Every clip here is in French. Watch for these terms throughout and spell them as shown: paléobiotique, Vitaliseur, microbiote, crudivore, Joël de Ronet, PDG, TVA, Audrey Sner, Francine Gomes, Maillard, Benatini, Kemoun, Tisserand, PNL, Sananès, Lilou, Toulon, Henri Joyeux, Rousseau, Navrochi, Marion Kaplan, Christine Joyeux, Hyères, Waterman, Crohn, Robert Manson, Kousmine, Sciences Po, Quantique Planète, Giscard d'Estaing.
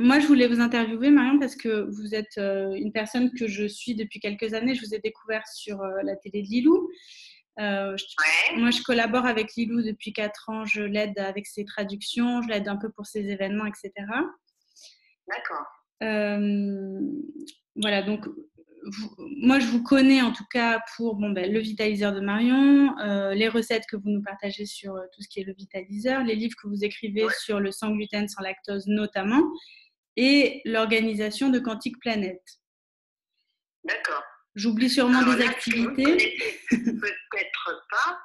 Moi, je voulais vous interviewer, Marion, parce que vous êtes une personne que je suis depuis quelques années. Je vous ai découvert sur la télé de Lilou. Moi, je collabore avec Lilou depuis 4 ans. Je l'aide avec ses traductions, je l'aide un peu pour ses événements, etc. D'accord. Voilà, donc moi, je vous connais en tout cas pour le vitaliseur de Marion, les recettes que vous nous partagez sur tout ce qui est le vitaliseur, les livres que vous écrivez sur le sans gluten, sans lactose notamment, et l'organisation de Quantique Planète. D'accord. J'oublie sûrement des activités. Peut-être pas.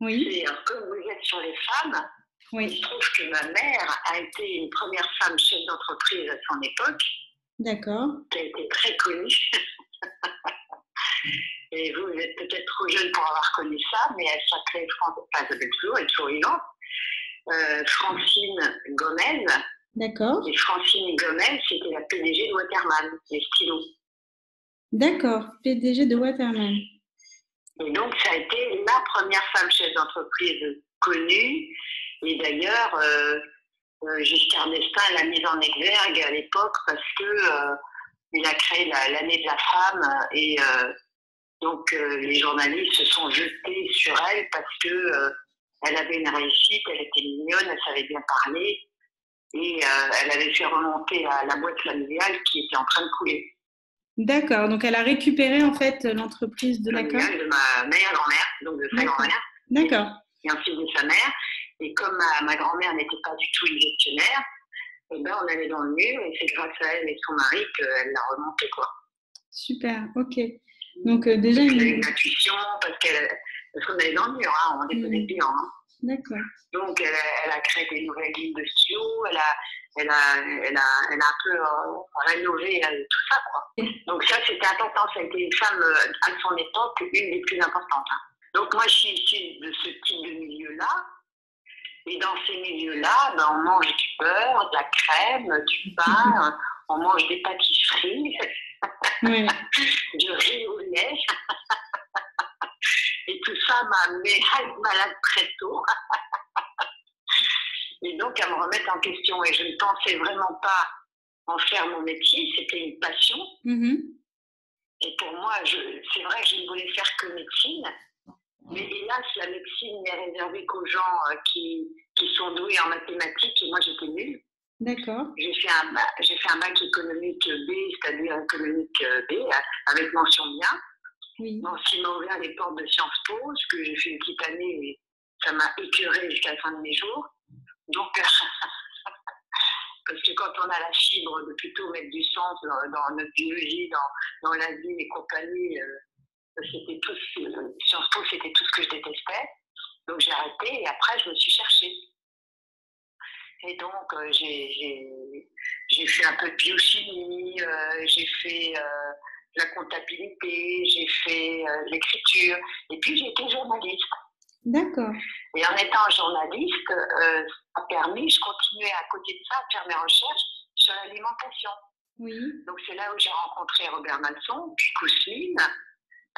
Oui. Alors, comme vous êtes sur les femmes, il se trouve que ma mère a été une première femme chef d'entreprise à son époque. D'accord. Qui a été très connue. Et vous êtes peut-être trop jeune pour avoir connu ça, mais elle s'appelait Francine Gomes. D'accord. Et Francine Gomes, c'était la PDG de Waterman, les stylos. D'accord, PDG de Waterman. Et donc, ça a été la première femme chef d'entreprise connue. Et d'ailleurs, Giscard d'Estaing l'a mise en exergue à l'époque parce qu'il a créé l'année de la femme. Et donc, les journalistes se sont jetés sur elle parce qu'elle avait une réussite, elle était mignonne, elle savait bien parler. Et elle avait fait remonter la boîte familiale qui était en train de couler. D'accord, donc elle a récupéré en fait l'entreprise de ma meilleure grand-mère, donc de sa grand-mère. D'accord. Et ensuite de sa mère. Et comme ma grand-mère n'était pas du tout une gestionnaire, eh ben on allait dans le mur et c'est grâce à elle et son mari qu'elle l'a remontée, quoi. Super, ok. Donc déjà elle a une intuition parce qu'on allait dans le mur, hein, on déposait le bilan. Hein. D'accord. Donc elle a créé des nouvelles lignes de studio, elle a un peu rénové tout ça, quoi. Donc ça, c'était important. Ça a été une femme, à son époque, une des plus importantes. Hein. Donc moi, je suis issue de ce type de milieu-là. Et dans ces milieux-là, on mange du beurre, de la crème, du pain, on mange des pâtisseries, du riz au lait. Et tout ça m'a amené à être malade très tôt. Et donc, à me remettre en question. Et je ne pensais vraiment pas en faire mon métier. C'était une passion. Et pour moi, c'est vrai que je ne voulais faire que médecine. Mais hélas, la médecine n'est réservée qu'aux gens qui sont doués en mathématiques. Et moi, j'étais nulle. D'accord. J'ai fait un bac économique B, c'est-à-dire économique B, avec mention bien. Oui. Bon, ça m'a ouvert les portes de Sciences Po, parce que j'ai fait une petite année, mais ça m'a écœurée jusqu'à la fin de mes jours. Donc, parce que quand on a la fibre de plutôt mettre du sens dans notre biologie, dans la vie et compagnie, Sciences Po, c'était tout ce que je détestais. Donc j'ai arrêté et après je me suis cherchée. Et donc j'ai fait un peu de biochimie, j'ai fait la comptabilité, j'ai fait l'écriture et puis j'ai été journaliste. D'accord. Et en étant journaliste, ça m'a permis, je continuais à côté de ça, à faire mes recherches sur l'alimentation. Oui. Donc c'est là où j'ai rencontré Robert Manson, puis Kousmine.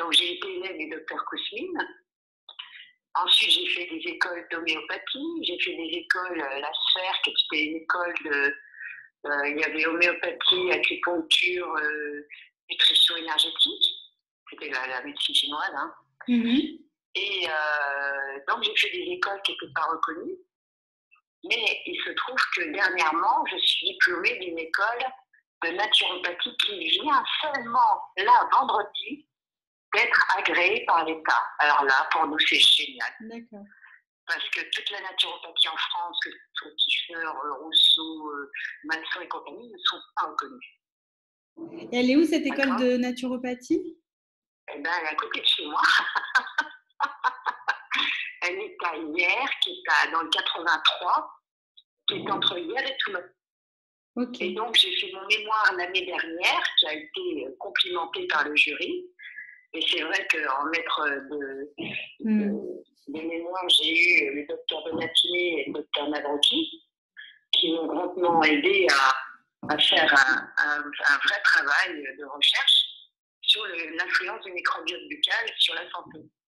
Donc j'ai été élève du docteur Kousmine. Ensuite j'ai fait des écoles d'homéopathie, j'ai fait des écoles, la sphère qui était une école de... il y avait homéopathie, acupuncture, nutrition énergétique. C'était la médecine chinoise, hein. Et donc, j'ai fait des écoles qui n'étaient pas reconnues. Mais il se trouve que dernièrement, je suis diplômée d'une école de naturopathie qui vient seulement là, vendredi, d'être agréée par l'État. Alors là, pour nous, c'est génial. D'accord. Parce que toute la naturopathie en France, que ce soit Tisserand, Rousseau, Manson et compagnie, ne sont pas reconnues. Et elle est où, cette école de naturopathie? Eh bien, elle est à côté de chez moi. Elle est à Hyères, qui est dans le 83, qui est entre Hyères et Toulon. Okay. Et donc, j'ai fait mon mémoire l'année dernière, qui a été complimenté par le jury. Et c'est vrai qu'en maître de mémoire, j'ai eu le docteur Benatini et le docteur Navrochi, qui m'ont grandement aidé à faire un vrai travail de recherche sur l'influence du microbiote buccal sur la santé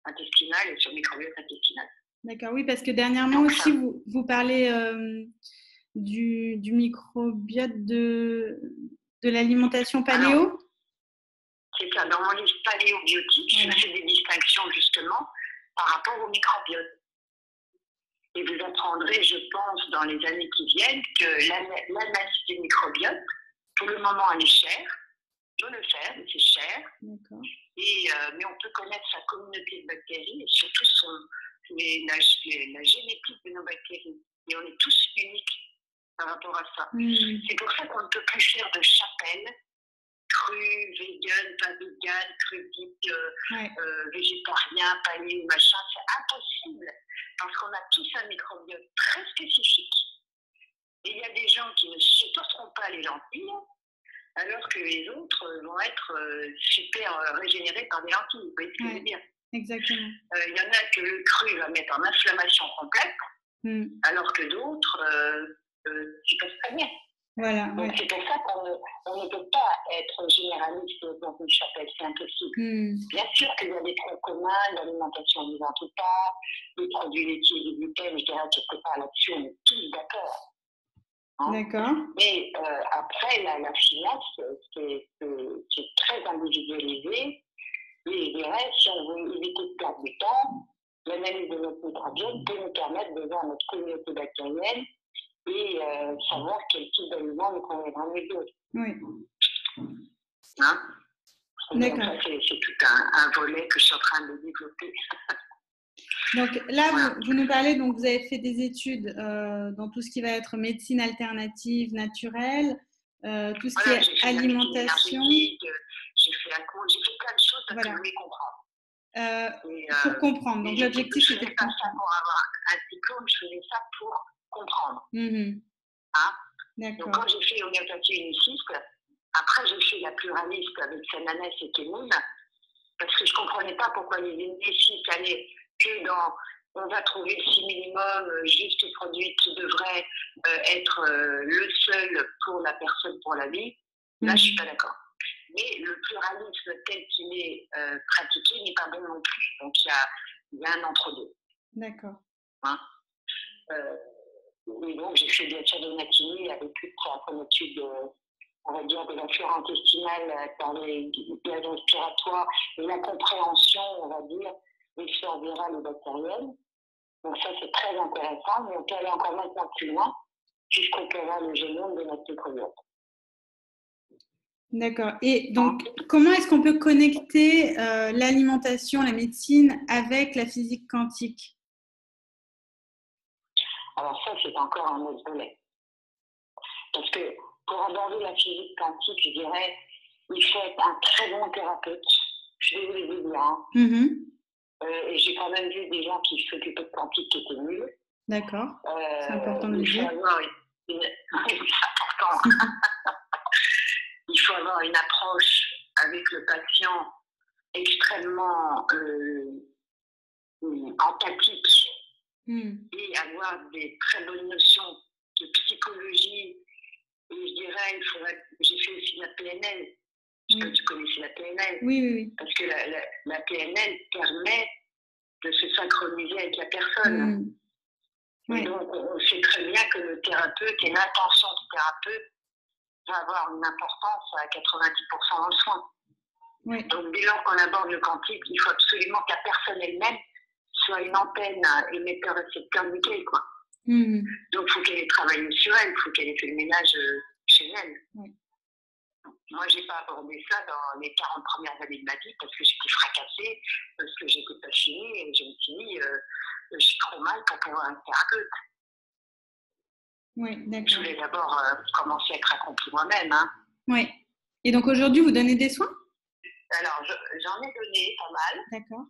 intestinale et sur le microbiote intestinal. D'accord, oui, parce que dernièrement aussi, vous parlez du microbiote de l'alimentation paléo? C'est ça, dans mon livre paléobiotique, je fais des distinctions justement par rapport au microbiote. Et vous apprendrez, je pense, dans les années qui viennent, que l'analyse du microbiote, pour le moment, elle est chère. On peut le faire, mais c'est cher. Et, mais on peut connaître sa communauté de bactéries et surtout la génétique de nos bactéries. Et on est tous uniques par rapport à ça. C'est pour ça qu'on ne peut plus faire de chapelle, cru, vegan, pas vegan, cru, végétarien, paléo, machin. C'est impossible parce qu'on a tous un microbiote très spécifique. Et il y a des gens qui ne supporteront pas les lentilles, alors que les autres vont être super régénérés par des lentilles. Vous voyez ce que je veux dire? Exactement. Il y en a que le cru va mettre en inflammation complète, alors que d'autres s'y passent très bien. Voilà, donc c'est pour ça qu'on ne peut pas être généraliste dans une chapelle, c'est impossible. Bien sûr qu'il y a des troncs communs, l'alimentation vivante ou pas, les produits laitiers, les gluten, je dirais quelque part là-dessus, on est tous d'accord. Hein? D'accord. Mais après, la finance, c'est très individualisé. Et je dirais, si on veut éviter de perdre du temps, l'analyse de notre microbiote peut nous permettre de voir notre communauté bactérienne et savoir quel type d'aliments nous conviendra mieux d'autres. Oui. Hein? D'accord. C'est tout un volet que je suis en train de développer. Donc là, vous nous parlez, donc vous avez fait des études dans tout ce qui va être médecine alternative, naturelle, tout ce qui est alimentation. J'ai fait un cours, j'ai fait plein de choses pour les comprendre. Pour comprendre, donc l'objectif c'était de comprendre. Je ne faisais pas ça pour avoir un diplôme, je faisais ça pour comprendre. Hein? Donc quand j'ai fait homéopathie uniciste, après j'ai fait la pluraliste avec Sananès et Kemoun, parce que je ne comprenais pas pourquoi les unicistes allaient... que on va trouver le minimum, juste le produit qui devrait être le seul pour la personne, pour la vie, là je ne suis pas d'accord. Mais le pluralisme tel qu'il est pratiqué n'est pas bon non plus. Donc il y a un entre-deux. D'accord. Hein? Et donc j'ai fait bien sûr de Benatini avec une étude, on va dire, de la flore intestinale par les gaz respiratoires et la compréhension, on va dire, les fleurs virales et bactériennes. Donc ça, c'est très intéressant, mais on peut aller encore maintenant plus loin, puisqu'on peut voir le génome de notre microbiote. D'accord. Et donc, comment est-ce qu'on peut connecter l'alimentation, la médecine, avec la physique quantique? Alors ça, c'est encore un autre volet. Parce que pour aborder la physique quantique, je dirais, il faut être un très bon thérapeute. Je vais vous le dire, hein. Et j'ai quand même vu des gens qui s'occupaient de quantique qui étaient nuls. D'accord. C'est important de le dire. C'est important. Il faut avoir une approche avec le patient extrêmement empathique et avoir des très bonnes notions de psychologie. Et je dirais, j'ai fait aussi la PNL. Est-ce que tu connaissais la PNL? Oui. Parce que la PNL permet de se synchroniser avec la personne. Oui. Donc, on sait très bien que le thérapeute et l'intention du thérapeute va avoir une importance à 90% dans le soin. Oui. Donc, dès lors qu'on aborde le quantique, il faut absolument que la personne elle-même soit une antenne, un émetteur-récepteur nickel, quoi. Donc, il faut qu'elle ait travaillé sur elle, il faut qu'elle ait fait le ménage chez elle. Moi, je n'ai pas abordé ça dans les 40 premières années de ma vie parce que j'étais fracassée, parce que je n'étais pas finie et je me suis dit, je suis trop mal pour pouvoir être thérapeute. Oui, d'accord. Je voulais d'abord commencer à être accomplie moi-même. Hein. Oui. Et donc aujourd'hui, vous donnez des soins? Alors, j'en ai donné pas mal. D'accord.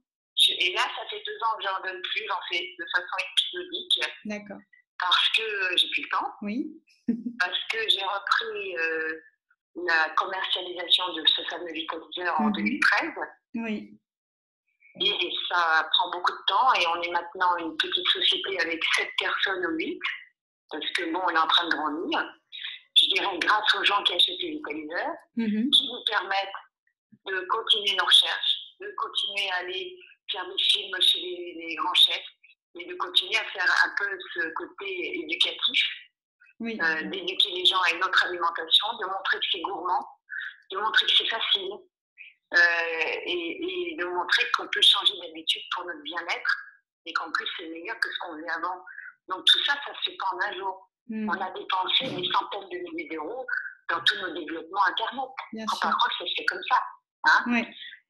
Et là, ça fait 2 ans que j'en donne plus, j'en fais de façon épisodique. D'accord. Parce que j'ai plus le temps. Oui. Parce que j'ai repris... la commercialisation de ce fameux vitaliseur en 2013. Oui. Et ça prend beaucoup de temps et on est maintenant une petite société avec 7 personnes ou 8 parce que bon, on est en train de grandir. Je dirais grâce aux gens qui achètent les vitaliseurs, qui nous permettent de continuer nos recherches, de continuer à aller faire des films chez les grands chefs et de continuer à faire un peu ce côté éducatif oui. D'éduquer les gens à une autre alimentation, de montrer que c'est gourmand, de montrer que c'est facile, et de montrer qu'on peut changer d'habitude pour notre bien-être et qu'en plus c'est meilleur que ce qu'on faisait avant. Donc tout ça, ça se fait pas en un jour. Mmh. On a dépensé des centaines de milliers d'euros dans tous nos développements internet. En parole, ça se fait comme ça. Hein, oui.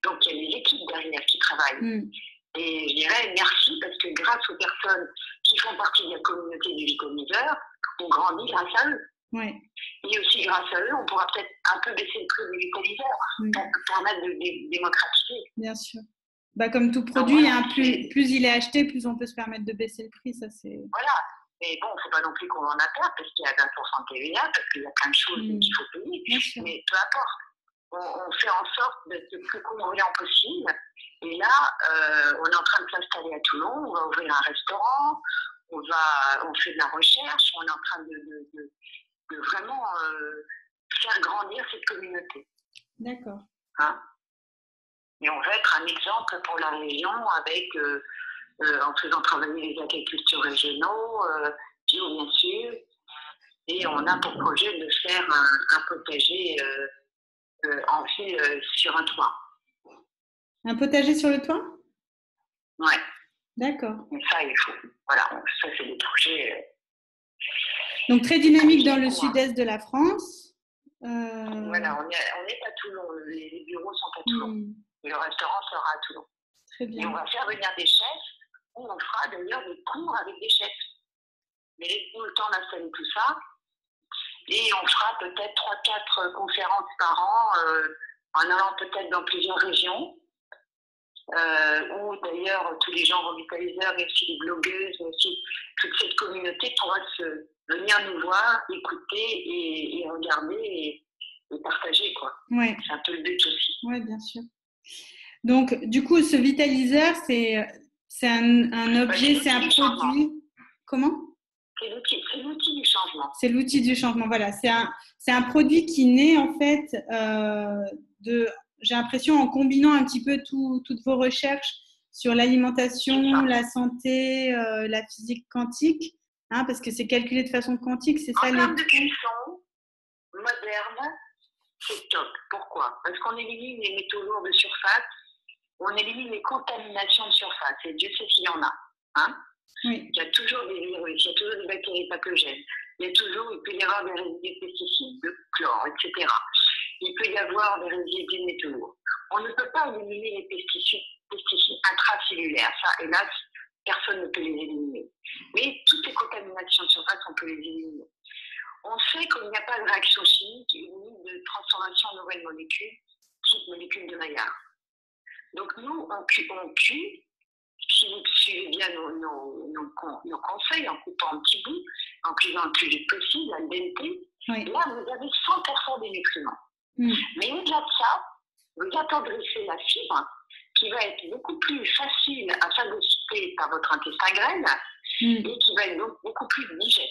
Donc il y a des équipes derrière qui travaillent. Mmh. Et je dirais merci parce que grâce aux personnes qui font partie de la communauté des Vitaliseurs, on grandit grâce à eux. Oui. Et aussi grâce à eux, on pourra peut-être un peu baisser le prix des Vitaliseurs pour permettre de démocratiser. Bien sûr. Bah, comme tout produit, voilà, hein, plus il est acheté, plus on peut se permettre de baisser le prix. Ça, c'est... Voilà. Mais bon, il ne faut pas non plus qu'on en a peur parce qu'il y a 20% de TVA, parce qu'il y a plein de choses qu'il faut payer. Mais peu importe. On fait en sorte d'être le plus convoyant possible. Et là, on est en train de s'installer à Toulon. On va ouvrir un restaurant. On fait de la recherche. On est en train de vraiment faire grandir cette communauté. D'accord. Hein? Et on va être un exemple pour la région avec, en faisant travailler les agriculteurs régionaux, bio bien sûr. Et on a pour projet de faire un potager en fil sur un toit. Un potager sur le toit? Ouais. D'accord. Et ça, il faut. Voilà, ça c'est des projets. Donc très dynamique dans le sud-est de la France. Voilà, on est à Toulon, les bureaux sont à Toulon. Et le restaurant sera à Toulon. Très bien. Et on va faire venir des chefs, où on fera d'ailleurs des cours avec des chefs. Mais laissez-nous le temps d'installer tout ça. Et on fera peut-être 3-4 conférences par an, en allant peut-être dans plusieurs régions, où d'ailleurs tous les gens revitaliseurs, mais aussi les blogueuses, mais aussi toute cette communauté pourra venir nous voir, écouter et regarder et partager, quoi. Ouais. C'est un peu le but aussi. Oui, bien sûr. Donc, du coup, ce vitaliseur, c'est un objet, c'est un produit. Comment ? C'est l'outil du changement. C'est l'outil du changement, voilà. C'est un produit qui naît, en fait, j'ai l'impression, en combinant un petit peu toutes vos recherches sur l'alimentation, la santé, la physique quantique, hein, parce que c'est calculé de façon quantique, c'est ça. En termes de cuisson moderne, c'est top. Pourquoi? Parce qu'on élimine les métaux lourds de surface, on élimine les contaminations de surface, et Dieu sait s'il y en a. Hein, oui. Il y a toujours des virus, il y a toujours des bactéries pathogènes, il peut y avoir des résidus de pesticides, de chlore, etc. Il peut y avoir des résidus de métaux lourds. On ne peut pas éliminer les pesticides intracellulaires, ça, hélas, personne ne peut les éliminer. Mais toutes les contaminations de surface, on peut les éliminer. On sait qu'il n'y a pas de réaction chimique ni de transformation en nouvelles molécules, type molécules de Maillard. Donc nous, on cuit, si vous suivez bien nos conseils, en coupant un petit bout, en cuisant le plus vite possible, al dente, là vous avez 100% des nutriments. Mais au-delà de ça, vous attendrissez la fibre, qui va être beaucoup plus facile à phagocyter par votre intestin grêle, et qui va être donc beaucoup plus digeste,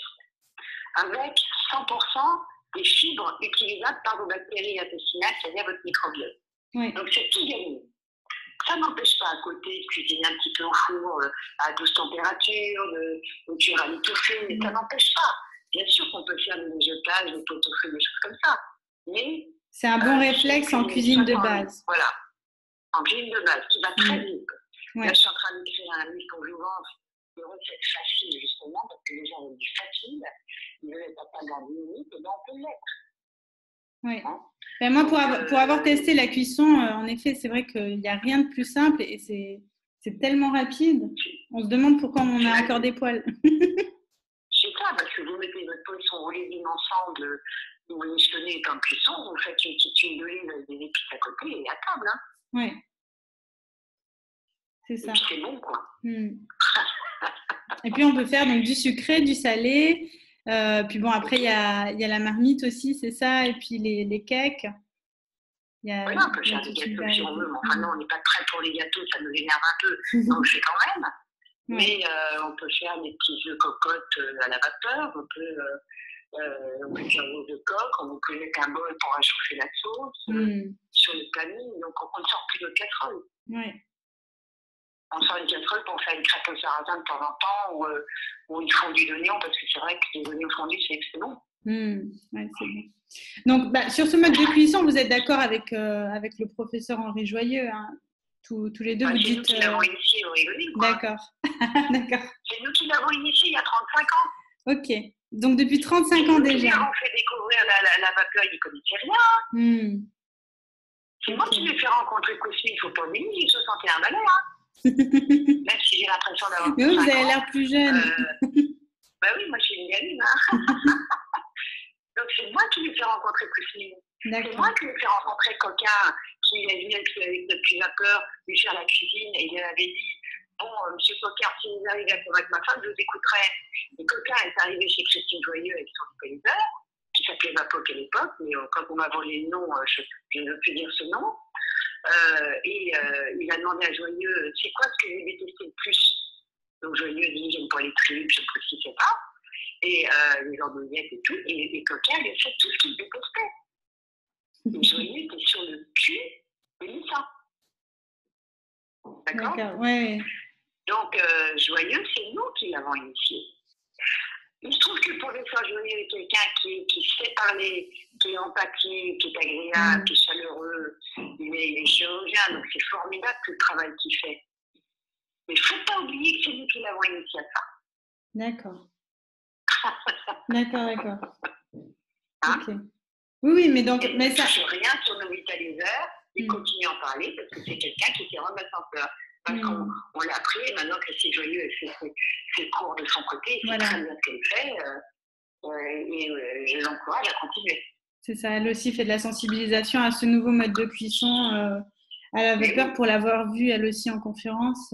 avec 100% des fibres utilisables par vos bactéries intestinales, c'est-à-dire votre microbiote. Oui. Donc c'est tout gagné. Ça n'empêche pas à côté de cuisiner un petit peu au four à douce température, de cuire à l'étouffée, mais ça n'empêche pas. Bien sûr qu'on peut faire des mijotages, des pot au feu, des choses comme ça. Mais c'est un bon réflexe en cuisine de base. Voilà. En cuisine de base, qui va très vite. Ouais. Là, je suis en train de créer un livre pour jouvence, des recettes faciles, justement, parce que les gens ont dit facile, ils veulent être à la limite, et bien on peut l'être. Oui. Hein? Ben moi, pour avoir testé la cuisson, en effet, c'est vrai qu'il n'y a rien de plus simple et c'est tellement rapide. On se demande pourquoi on a encore des poils. C'est ça, parce que vous mettez votre poisson, vous les mets ensemble, vous les missionnez comme cuisson, vous faites une petite huile d'olive avec des épices à côté et à table. Hein. Oui. C'est ça. Et puis c'est bon, quoi. Et puis, on peut faire donc, du sucré, du salé. Puis bon, après, il y a la marmite aussi, c'est ça. Et puis, les cakes. Voilà, on peut faire des gâteaux si on veut. Enfin, non, on n'est pas très pour les gâteaux, ça nous énerve un peu. Donc, je fais quand même. Ouais. Mais on peut faire des petits œufs cocottes à la vapeur. On peut faire l'eau de coque. On peut mettre un bol pour réchauffer la sauce sur le planning. Donc, on ne sort plus de casserole. Oui. on sort une casserole pour faire une crêpe au sarrasin de temps en temps, ou une fondue d'oignons, parce que c'est vrai que les oignons fondus, c'est bon. Mmh, ouais, c'est bon. Donc, bah, sur ce mode de cuisson, vous êtes d'accord avec le professeur Henri Joyeux, hein? Tous les deux, bah, vous dites... C'est nous qui l'avons initié au Rigoline, quoi. D'accord. D'accord. C'est nous qui l'avons initié il y a 35 ans. Ok. Donc, depuis 35 ans déjà. C'est moi qui leur ai fait découvrir la vapeur, ils ne connaissaient rien. Hein. Mmh. C'est moi qui les fais rencontrer Kousmine, il ne faut pas oublier, j'ai 61 balais. Hein. Même si j'ai l'impression d'avoir... Mais vous avez l'air plus jeune. Bah oui, moi je suis une gamine. Hein. Donc c'est moi qui lui fais rencontrer Kousmine. C'est moi qui lui fais rencontrer Coquin, qui est venu avec notre plus vapeur, lui faire la cuisine, et il avait dit, bon, monsieur Coquin, si vous arrivez à convaincre ma femme, je vous écouterai. Et Coquin est arrivé chez Christine Joyeux avec son Vitaliseur, qui s'appelait Vapoc à l'époque, mais quand on m'a volé le nom, je ne veux plus dire ce nom. Il a demandé à Joyeux, c'est quoi ce que j'ai détesté le plus? Donc Joyeux dit, j'aime pas les tripes, je précise pas, et les ordonnettes et tout, et les coquins, il a fait tout ce qu'il détestait. Et Joyeux était sur le cul de Lisa. D'accord, ouais. Donc Joyeux, c'est nous qui l'avons initié. Il se trouve que le professeur Joyeux est quelqu'un qui sait parler, qui est empathique, qui est agréable, qui est chaleureux. Il est chirurgien, donc c'est formidable tout le travail qu'il fait. Mais il ne faut pas oublier que c'est nous qui l'avons initié à ça. D'accord. D'accord. Hein? Okay. Oui, mais donc... Il ne touche rien sur nos vitaliseurs, il continue à en parler parce que c'est quelqu'un qui s'est remetteur. Parce qu'on l'a appris, et maintenant que c'est Joyeux, elle fait ses cours de son côté, c'est très bien ce qu'elle fait, et je l'encourage à continuer. C'est ça, elle aussi fait de la sensibilisation à ce nouveau mode de cuisson à la vapeur, pour l'avoir vue elle aussi en conférence.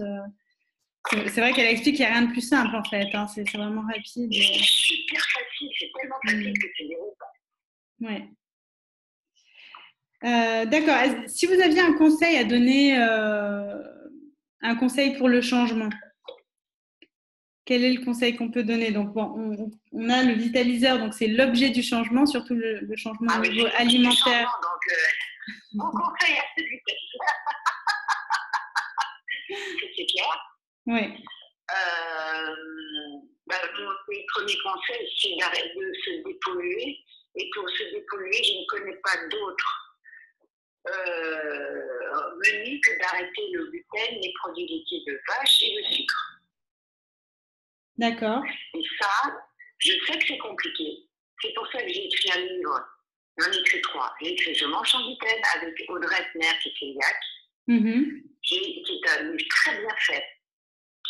C'est vrai qu'elle explique qu'il n'y a rien de plus simple en fait, hein, c'est vraiment rapide. C'est super facile, c'est tellement facile que c'est déroulant. Ouais. D'accord, si vous aviez un conseil à donner... Un conseil pour le changement. Quel est le conseil qu'on peut donner? Donc, bon, on a le vitaliseur, donc c'est l'objet du changement, surtout le changement au niveau alimentaire. Changement, donc, mon conseil à ce vitaliseur, c'est clair. Oui. Mon premier conseil, c'est d'arrêter de se dépolluer. Et pour se dépolluer, je ne connais pas d'autres. Mieux que d'arrêter le gluten, les produits laitiers de vache et le sucre. D'accord. Et ça, je sais que c'est compliqué. C'est pour ça que j'ai écrit un livre. J'en ai écrit 3. J'ai écrit Je mange en gluten avec Audrey Sner, qui est cœliaque, qui est un livre très bien fait,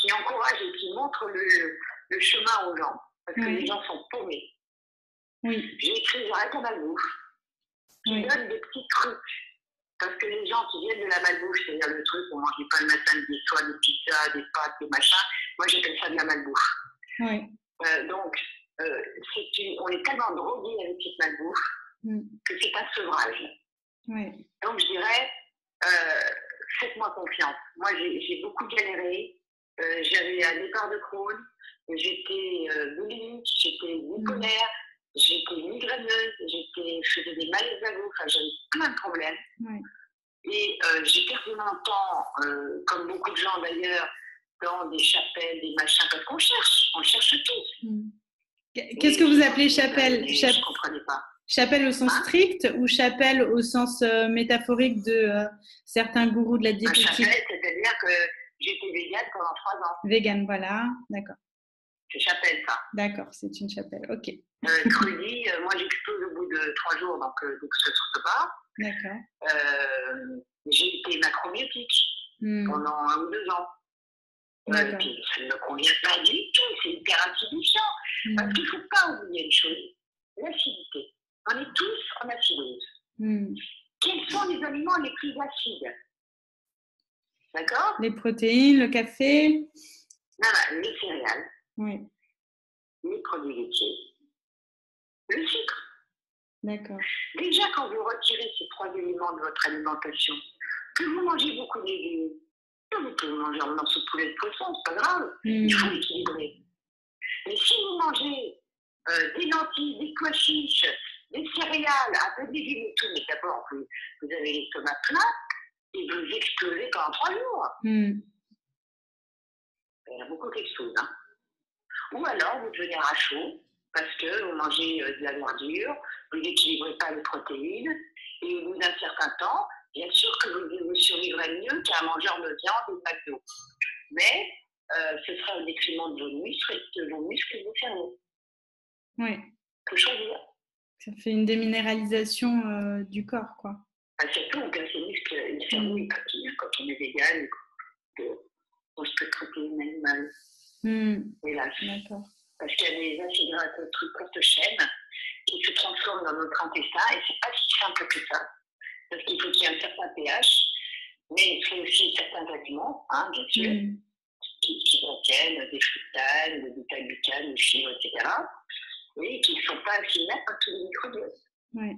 qui encourage et qui montre le chemin aux gens, parce que les gens sont paumés. Oui. J'ai écrit J'arrête à ma bouffe, qui donne des petits trucs. Parce que les gens qui viennent de la malbouffe, c'est-à-dire le truc, on ne mange pas le matin, le soir, des pizzas, des pâtes, des machins, moi j'appelle ça de la malbouffe. Oui. On est tellement drogués avec cette malbouffe que c'est un sevrage. Oui. Donc je dirais, faites-moi confiance. Moi j'ai beaucoup galéré, j'avais un départ de Crohn, j'étais boulimique, j'étais bipolaire. J'étais migraineuse, je faisais des malaises à l'eau, j'avais plein de problèmes. Oui. Et j'ai perdu mon temps, comme beaucoup de gens d'ailleurs, dans des chapelles, des machins, parce qu'on cherche, tous. Qu'est-ce que vous appelez chapelle? Je ne comprenais pas. Chapelle au sens strict ou chapelle au sens métaphorique de certains gourous de la diététique? Chapelle, c'est-à-dire que j'étais végane pendant 3 ans. Végane, voilà, d'accord. C'est chapelle, ça. D'accord, c'est une chapelle, ok. Crudy, moi j'explose au bout de 3 jours, donc ça ne sorte pas. D'accord. J'ai été macrobiotique pendant 1 ou 2 ans. Puis, ça ne me convient pas du tout, c'est hyper acidifiant. Parce qu'il ne faut pas oublier une chose, l'acidité. On est tous en acidose. Quels sont les aliments les plus acides? D'accord. Les protéines, le café. Non, les céréales. Oui. Les produits laitiers, le sucre. D'accord. Déjà, quand vous retirez ces 3 éléments de votre alimentation, que vous mangez beaucoup de légumes, vous pouvez manger un morceau de poulet de poisson, c'est pas grave, il faut équilibrer. Mais si vous mangez des lentilles, des pois chiches, des céréales, un peu de légumes et tout, mais d'abord, vous avez l'estomac plein et vous explosez pendant 3 jours. il y a beaucoup quelque chose. Hein. Ou alors, vous devenez rachot, parce que vous mangez de la verdure, vous n'équilibrez pas les protéines, et au bout d'un certain temps, bien sûr que vous survivrez mieux qu'un mangeur de viande ou de McDo. Mais ce sera au détriment de vos muscles et de vos cerveaux. Oui. Faut choisir. Ça fait une déminéralisation du corps, quoi. Ah, surtout, on perd ses muscles et le cerveau, il patine quand on est vegan, on se peut traiter un animal. Hélas. D'accord. Parce qu'il y a des acides gras de courte chaîne qui se transforment dans notre intestin, et c'est pas si simple que ça. Parce qu'il faut qu'il y ait un certain pH, mais il faut aussi certains aliments, hein, bien sûr, qui contiennent des fructanes, des bêta-glucanes, des fibres, etc. Et qui ne sont pas assimilables à tous les microbiotes. Oui.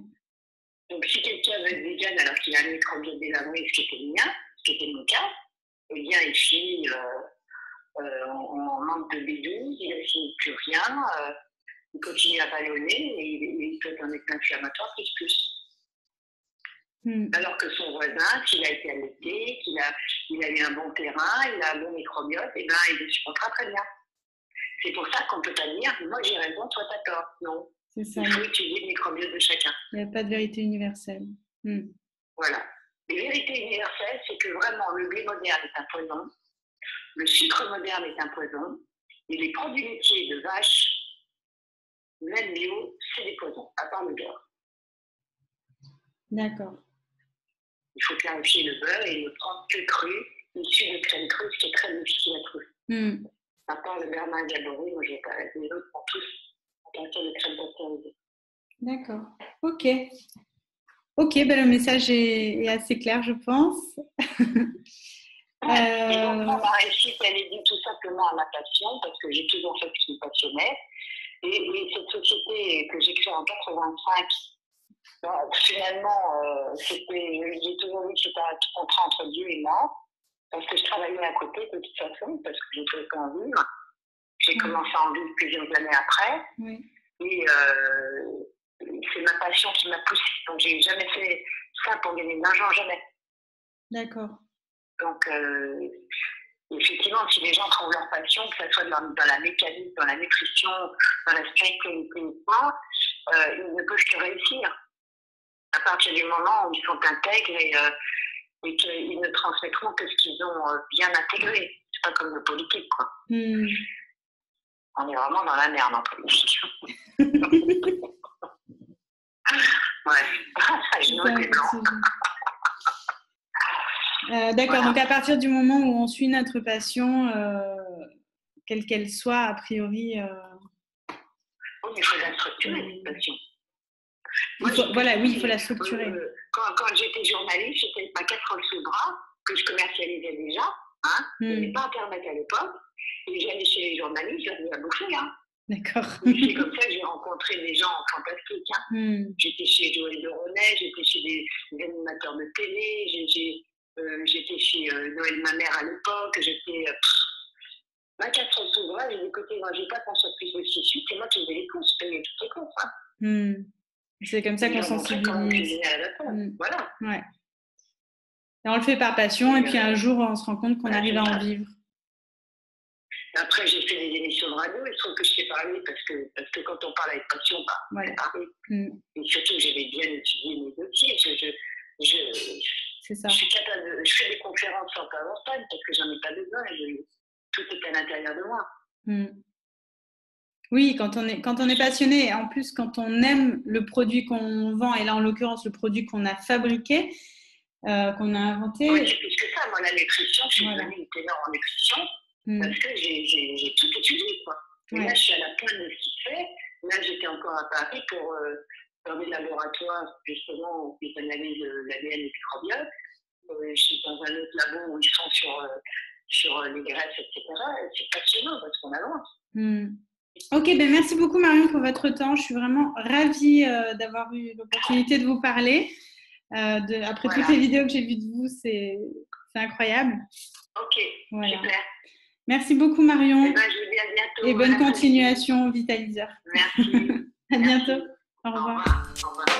Donc si quelqu'un veut être vegan alors qu'il a un microbiote délabré, ce qui était le mien, ce qui était mon cas, eh bien ici, on manque de B12, il n'assimile plus rien, il continue à ballonner et il peut être un état inflammatoire plus. Alors que son voisin, s'il a été allaité, qu'il a eu un bon terrain, il a un bon microbiote, et ben, il le supportera très bien. C'est pour ça qu'on ne peut pas dire « moi j'ai raison, toi t'as tort ». Non, c'est ça. Il faut étudier le microbiote de chacun. Il n'y a pas de vérité universelle. Voilà. Les vérités universelles, c'est que vraiment le blé moderne est un poison, le sucre moderne est un poison, et les produits laitiers de vaches, même bio, c'est des poisons, à part le beurre. D'accord. Il faut clarifier le beurre et ne prendre que cru, issu de crème crue, ce qui est très difficile à trouver. À part le beurre margarine, moi j'ai pas les autres pour tous, à partir de crème pasteurisée. D'accord. Ok. Ok, ben le message est assez clair, je pense. Et donc, on a réussi à les dire tout simplement à ma passion, parce que j'ai toujours fait ce qui me passionnait. Et cette société que j'ai créée en 1985, finalement, j'ai toujours vu que c'était un contrat entre Dieu et moi, parce que je travaillais à côté de toute façon, parce que j'étais en vivre. J'ai commencé à en vivre plusieurs années après, et c'est ma passion qui m'a poussée. Donc, j'ai jamais fait ça pour gagner de l'argent, jamais. D'accord. Donc, effectivement, si les gens trouvent leur passion, que ce soit dans la mécanique, dans la nutrition, dans la spiritualité ou pas, ils ne peuvent que réussir. À partir du moment où ils sont intègres et qu'ils ne transmettront que ce qu'ils ont bien intégré. C'est pas comme le politique, quoi. On est vraiment dans la merde en politique. D'accord, voilà. Donc à partir du moment où on suit notre passion, quelle qu'elle soit, a priori... Oui, il faut la structurer, cette passion. Il faut la structurer. Quand j'étais journaliste, j'étais ma casserole sous le bras, que je commercialisais déjà. Hein, n'avais pas Internet à l'époque. Et j'allais chez les journalistes, j'avais à bouffer. Hein. D'accord. C'est comme ça que j'ai rencontré des gens fantastiques. Hein. J'étais chez Joël de Ronet, j'étais chez des animateurs de télé, j'étais chez Noël ma mère à l'époque, j'étais... ma casserole sous le bras, j'ai dit, écoutez, moi, je n'ai pas qu'on soit plus aussi suite, c'est moi qui faisais les courses, je payais toutes les courses. Hein. C'est comme ça qu'on s'en sensibilise. Voilà. Ouais. Et on le fait par passion, et puis un jour, on se rend compte qu'on arrive à en vivre. Après, j'ai fait des émissions de radio, et je trouve que je sais parler, parce que quand on parle avec passion, on parle. Et surtout, j'avais bien étudié mes dossiers. C'est ça. Je suis capable de... Je fais des conférences en PowerPoint, parce que j'en ai pas besoin. Tout est à l'intérieur de moi. Oui, quand on est passionné, en plus quand on aime le produit qu'on vend, et là en l'occurrence le produit qu'on a fabriqué, qu'on a inventé. Oui, c'est plus que ça. Moi, la nutrition, je suis devenue une ténor en nutrition parce que j'ai tout étudié, quoi. Et là, je suis à la pointe de ce qu'il fait. Là, j'étais encore à Paris pour dans des laboratoires justement où ils analysent l'ADN et microbiote. Je suis dans un autre labo où ils sont sur les graisses, etc. C'est passionnant parce qu'on avance. Ok, ben merci beaucoup Marion pour votre temps. Je suis vraiment ravie d'avoir eu l'opportunité de vous parler. Après toutes les vidéos que j'ai vues de vous, c'est incroyable. Ok, super. Merci beaucoup Marion. Je vous dis à bientôt. Et bonne continuation au Vitaliseur. Merci. À bientôt. Au revoir. Au revoir.